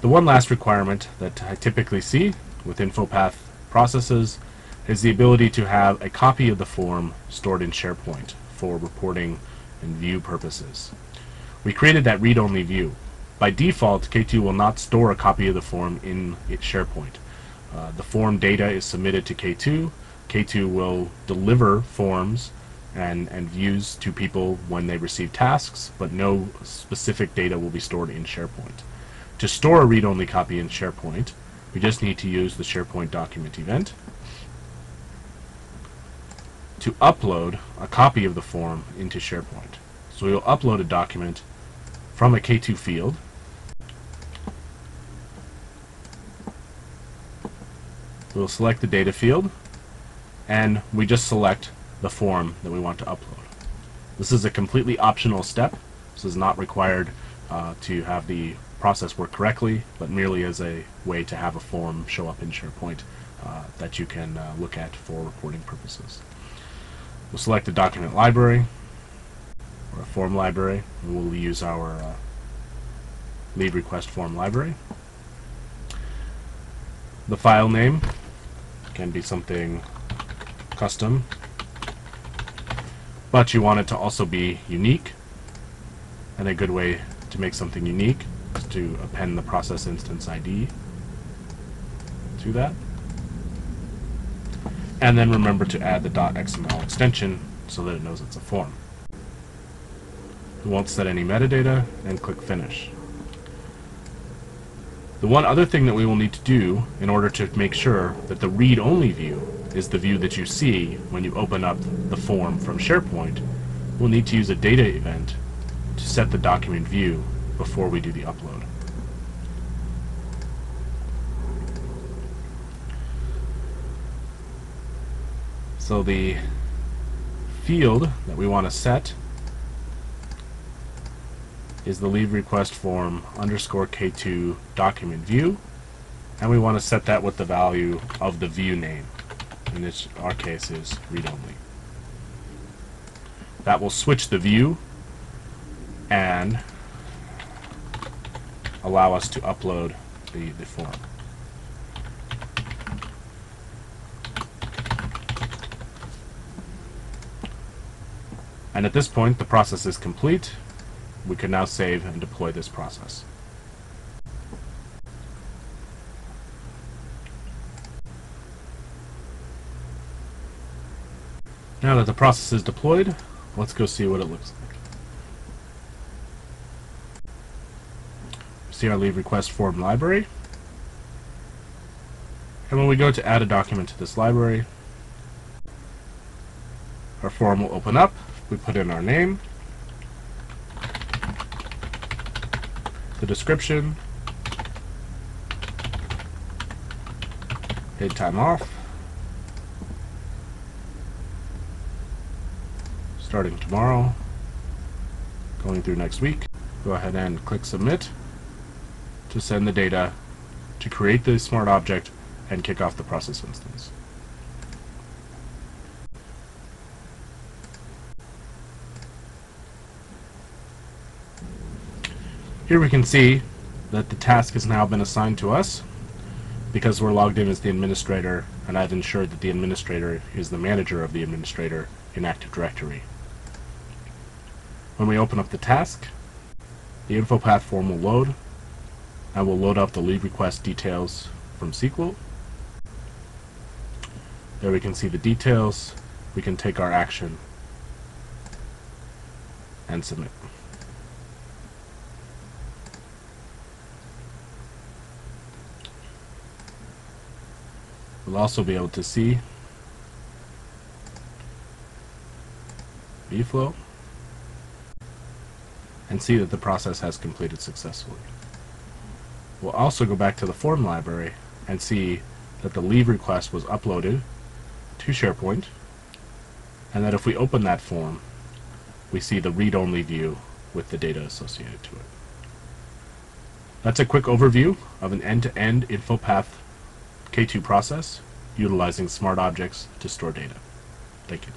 The one last requirement that I typically see with InfoPath processes is the ability to have a copy of the form stored in SharePoint for reporting and view purposes. We created that read-only view. By default, K2 will not store a copy of the form in its SharePoint. The form data is submitted to K2. K2 will deliver forms and views to people when they receive tasks, but no specific data will be stored in SharePoint. To store a read-only copy in SharePoint, we just need to use the SharePoint document event. To upload a copy of the form into SharePoint. So we will upload a document from a K2 field. We'll select the data field, and we just select the form that we want to upload. This is a completely optional step. This is not required to have the process work correctly, but merely as a way to have a form show up in SharePoint that you can look at for reporting purposes. We'll select a document library or a form library, and we'll use our lead request form library. The file name can be something custom, but you want it to also be unique, and a good way to make something unique is to append the process instance ID to that, and then remember to add the .xml extension so that it knows it's a form. We won't set any metadata, and click Finish. The one other thing that we will need to do in order to make sure that the read-only view is the view that you see when you open up the form from SharePoint, we'll need to use a data event to set the document view before we do the upload. So the field that we want to set is the lead request form underscore K2 document view, and we want to set that with the value of the view name. In this, our case, is read only. That will switch the view and allow us to upload the form. And at this point, the process is complete. We can now save and deploy this process. Now that the process is deployed, let's go see what it looks like. See our lead request form library. And when we go to add a document to this library, our form will open up. We put in our name, the description, paid time off, starting tomorrow, going through next week. Go ahead and click Submit to send the data to create the smart object and kick off the process instance. Here we can see that the task has now been assigned to us because we're logged in as the administrator, and I've ensured that the administrator is the manager of the administrator in Active Directory. When we open up the task, the InfoPath form will load, and we'll load up the lead request details from SQL. There we can see the details, we can take our action and submit. We'll also be able to see vFlow and see that the process has completed successfully. We'll also go back to the form library and see that the leave request was uploaded to SharePoint, and that if we open that form, we see the read-only view with the data associated to it. That's a quick overview of an end-to-end InfoPath K2 process utilizing smart objects to store data. Thank you.